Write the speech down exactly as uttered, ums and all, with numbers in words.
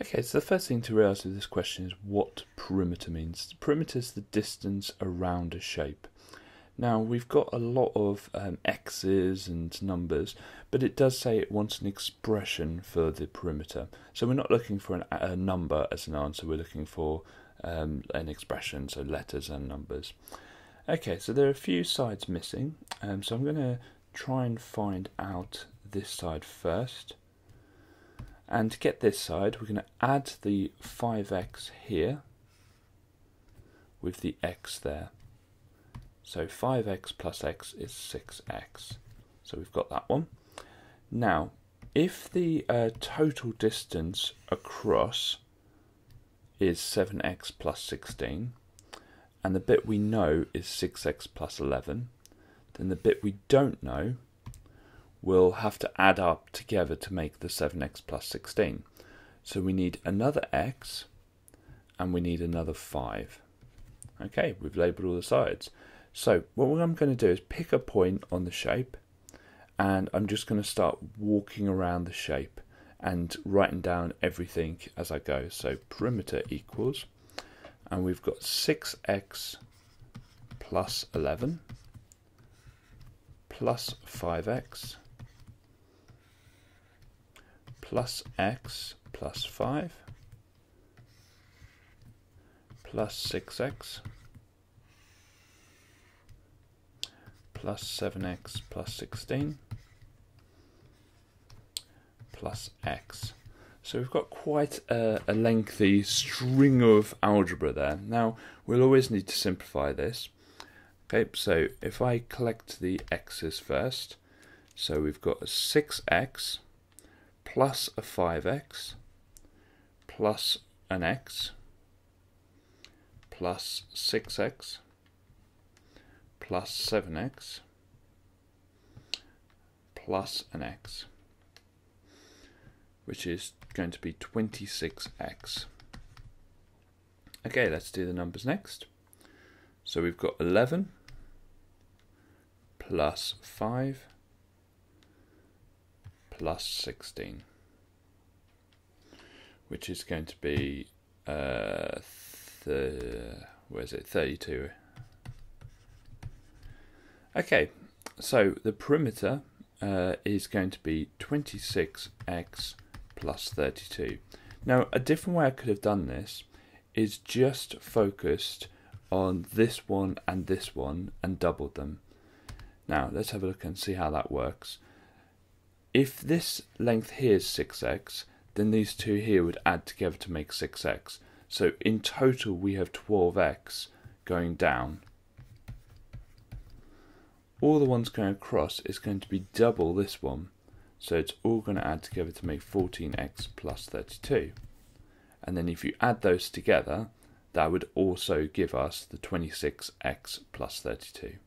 Okay, so the first thing to realise with this question is what perimeter means. Perimeter is the distance around a shape. Now, we've got a lot of um, x's and numbers, but it does say it wants an expression for the perimeter. So we're not looking for an, a number as an answer, we're looking for um, an expression, so letters and numbers. Okay, so there are a few sides missing, um, so I'm going to try and find out this side first. And to get this side, we're going to add the five x here with the x there. So five x plus x is six x. So we've got that one. Now, if the uh, total distance across is seven x plus sixteen, and the bit we know is six x plus eleven, then the bit we don't know we'll have to add up together to make the seven x plus sixteen. So we need another x and we need another five. Okay, we've labelled all the sides. So what I'm going to do is pick a point on the shape and I'm just going to start walking around the shape and writing down everything as I go. So perimeter equals, and we've got six x plus eleven plus five x plus x plus five plus six x plus seven x plus sixteen plus x. So we've got quite a, a lengthy string of algebra there. Now, we'll always need to simplify this. Okay, so if I collect the x's first, so we've got a six x plus a five x plus an x plus six x plus seven x plus an x, which is going to be twenty-six x. Okay, let's do the numbers next. So we've got eleven plus five plus sixteen, which is going to be uh, the where is it thirty-two. Okay, so the perimeter uh, is going to be twenty-six x plus thirty-two. Now, a different way I could have done this is just focused on this one and this one and doubled them. Now, let's have a look and see how that works. If this length here is six x, then these two here would add together to make six x. So in total, we have twelve x going down. All the ones going across is going to be double this one. So it's all going to add together to make fourteen x plus thirty-two. And then if you add those together, that would also give us the twenty-six x plus thirty-two.